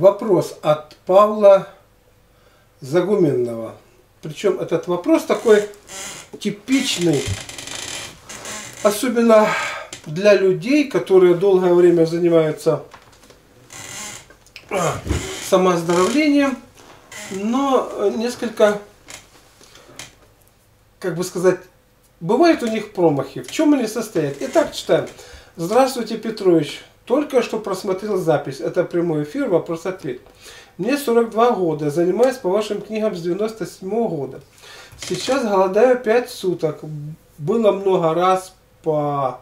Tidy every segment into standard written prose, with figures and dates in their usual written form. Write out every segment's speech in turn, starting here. вопрос от Павла Загуменного. Причем этот вопрос такой типичный, особенно для людей, которые долгое время занимаются самооздоровлением, но несколько, как бы сказать, бывают у них промахи. В чем они состоят? Итак, читаем. Здравствуйте, Петрович. Только что просмотрел запись. Это прямой эфир, вопрос-ответ. Мне 42 года. Занимаюсь по вашим книгам с 97 года. Сейчас голодаю 5 суток. Было много раз по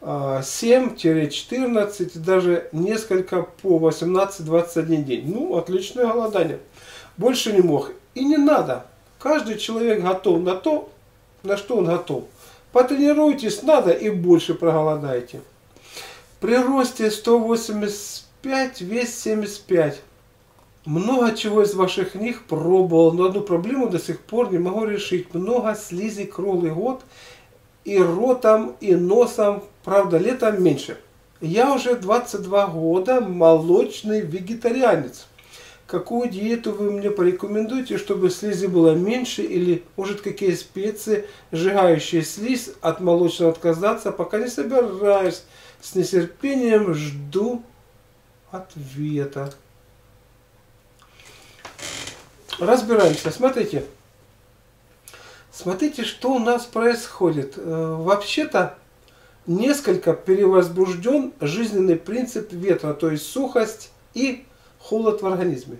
7-14, даже несколько по 18-21 день. Ну, отличное голодание. Больше не мог. И не надо. Каждый человек готов на то, на что он готов. Потренируйтесь, надо, и больше проголодайте. При росте 185, вес 75. Много чего из ваших книг пробовал, но одну проблему до сих пор не могу решить. Много слизи круглый год, и ротом, и носом, правда, летом меньше. Я уже 22 года молочный вегетарианец. Какую диету вы мне порекомендуете, чтобы слизи было меньше, или, может, какие специи, сжигающие слизь, от молочного отказаться? Пока не собираюсь, с нетерпением жду ответа. Разбираемся. Смотрите. Смотрите, что у нас происходит. Вообще-то, несколько перевозбужден жизненный принцип ветра, то есть сухость и холод в организме.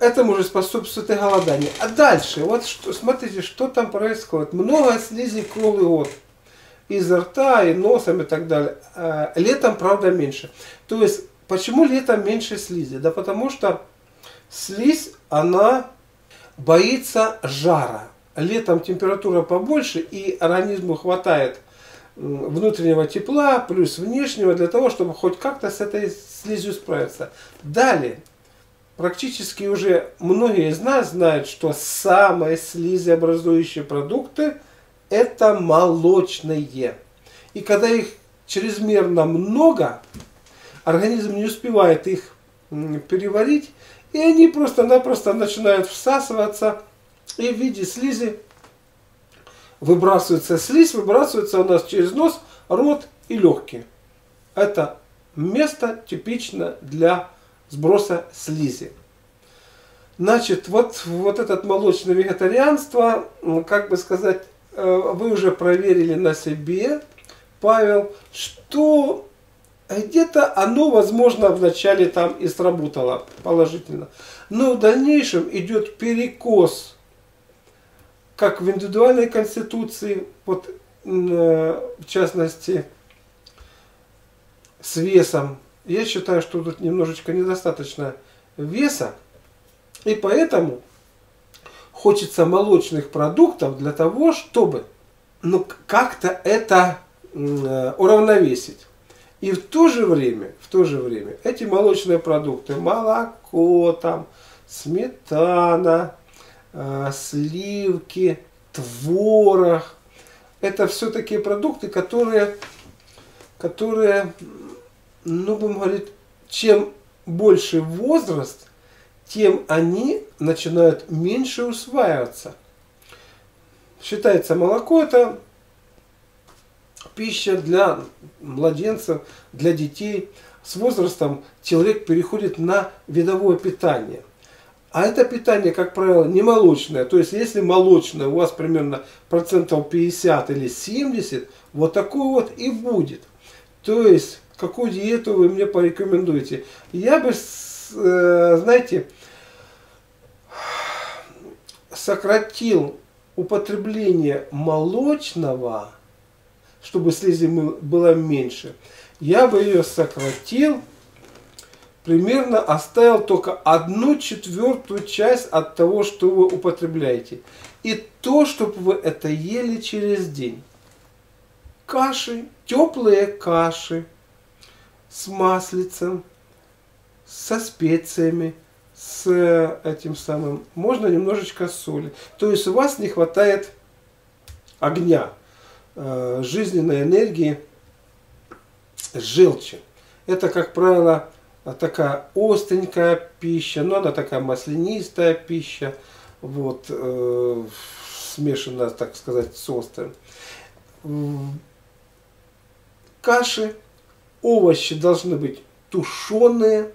Этому же способствует и голодание. А дальше, вот что, смотрите, что там происходит. Много слизи кровли год. Изо рта, и носом, и так далее. Летом, правда, меньше. То есть, почему летом меньше слизи? Да потому что слизь, она боится жара. Летом температура побольше, и организму хватает внутреннего тепла плюс внешнего для того, чтобы хоть как-то с этой слизью справиться. Далее, практически уже многие из нас знают, что самые слизиобразующие продукты — это молочные. И когда их чрезмерно много, организм не успевает их переварить, и они просто-напросто начинают всасываться, и в виде слизи выбрасывается слизь, выбрасывается у нас через нос, рот и легкие. Это место типично для сброса слизи. Значит, вот это молочное вегетарианство, как бы сказать, вы уже проверили на себе, Павел, что где-то оно, возможно, вначале там и сработало положительно. Но в дальнейшем идет перекос. Как в индивидуальной конституции, вот, в частности, с весом. Я считаю, что тут немножечко недостаточно веса. И поэтому хочется молочных продуктов для того, чтобы как-то это уравновесить. И в то же время эти молочные продукты, молоко, там, сметана, сливки, творог — это все такие продукты, которые, ну, будем говорить, чем больше возраст, тем они начинают меньше усваиваться. Считается, молоко — это пища для младенцев, для детей. С возрастом человек переходит на видовое питание. А это питание, как правило, не молочное. То есть, если молочное у вас примерно процентов 50 или 70, вот такое вот и будет. То есть, какую диету вы мне порекомендуете? Я бы, знаете, сократил употребление молочного, чтобы слизи было меньше. Я бы ее сократил. Примерно оставил только 1/4 часть от того, что вы употребляете. И то, чтобы вы это ели через день. Каши, теплые каши с маслицем, со специями, с этим самым. Можно немножечко соли. То есть у вас не хватает огня, жизненной энергии, желчи. Это, как правило, такая остренькая пища, но она такая маслянистая пища, вот, смешанная, так сказать, с острым. Каши, овощи должны быть тушеные,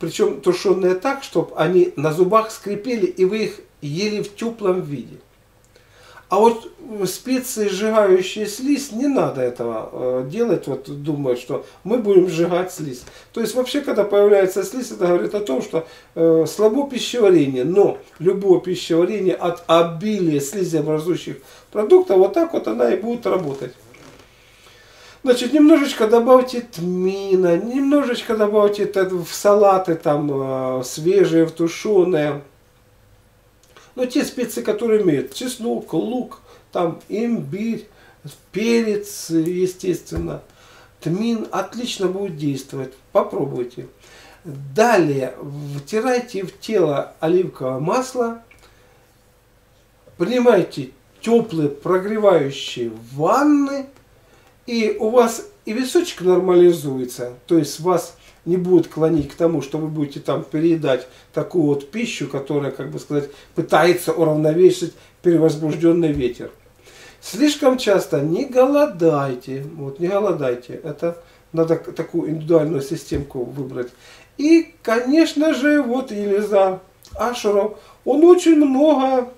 причем тушеные так, чтобы они на зубах скрипели и вы их ели в теплом виде. А вот специи, сжигающие слизь, не надо этого делать, вот думая, что мы будем сжигать слизь. То есть вообще, когда появляется слизь, это говорит о том, что слабо пищеварение, но любое пищеварение от обилия слизеобразующих продуктов, вот так вот она и будет работать. Значит, немножечко добавьте тмина, немножечко добавьте в салаты, там, свежие, тушеные. Но те специи, которые имеют чеснок, лук, там, имбирь, перец, естественно, тмин, отлично будет действовать. Попробуйте. Далее втирайте в тело оливковое масло. Принимайте теплые прогревающие ванны. И у вас и височек нормализуется. То есть вас не будет клонить к тому, что вы будете там переедать такую вот пищу, которая, как бы сказать, пытается уравновесить перевозбужденный ветер. Слишком часто не голодайте, вот не голодайте, это надо такую индивидуальную системку выбрать. И, конечно же, вот Елиза Ашуров, он очень много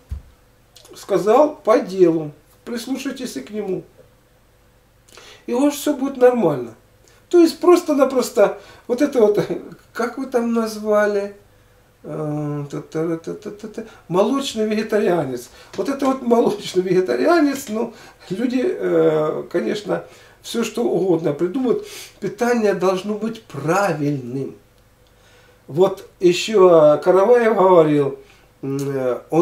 сказал по делу, прислушайтесь и к нему. И у вас все будет нормально. То есть просто-напросто вот это вот, как вы там назвали, молочный вегетарианец. Вот это вот молочный вегетарианец, ну, люди, конечно, все что угодно придумают. Питание должно быть правильным. Вот еще Караваев говорил, у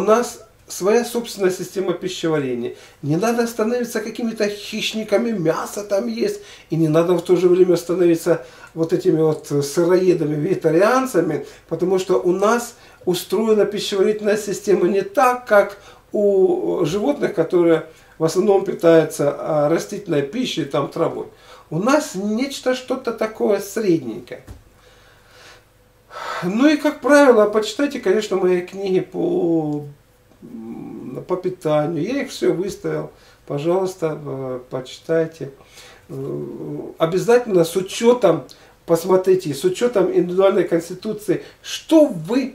нас своя собственная система пищеварения. Не надо становиться какими-то хищниками, мясо там есть. И не надо в то же время становиться вот этими вот сыроедами, вегетарианцами. Потому что у нас устроена пищеварительная система не так, как у животных, которые в основном питаются растительной пищей, там травой. У нас нечто, что-то такое средненькое. Ну и как правило, почитайте, конечно, мои книги по питанию. Я их все выставил. Пожалуйста, почитайте. Обязательно с учетом, посмотрите, с учетом индивидуальной конституции, что вы,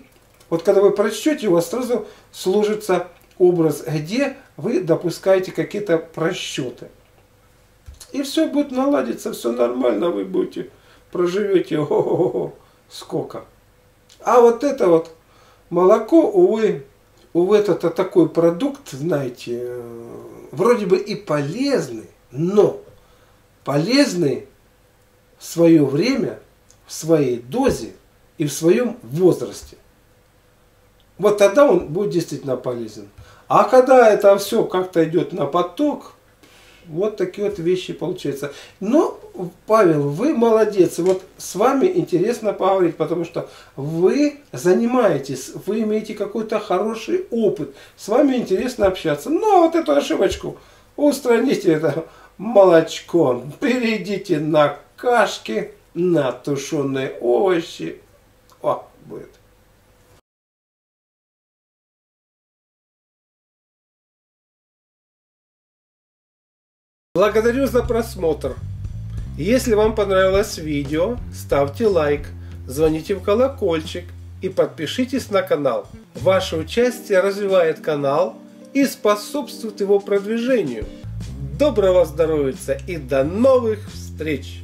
вот когда вы прочтете, у вас сразу сложится образ, где вы допускаете какие-то просчеты. И все будет наладиться, все нормально, вы будете, проживете, о-о-о, сколько. А вот это вот молоко, увы, это такой продукт, знаете, вроде бы и полезный, но полезный в свое время, в своей дозе и в своем возрасте. Вот тогда он будет действительно полезен. А когда это все как-то идет на поток, вот такие вот вещи получаются. Но, Павел, вы молодец. Вот с вами интересно поговорить, потому что вы занимаетесь, вы имеете какой-то хороший опыт. С вами интересно общаться. Но вот эту ошибочку устраните это молочком. Перейдите на кашки, на тушеные овощи. О, будет. Благодарю за просмотр. Если вам понравилось видео, ставьте лайк, звоните в колокольчик и подпишитесь на канал. Ваше участие развивает канал и способствует его продвижению. Доброго здоровья и до новых встреч!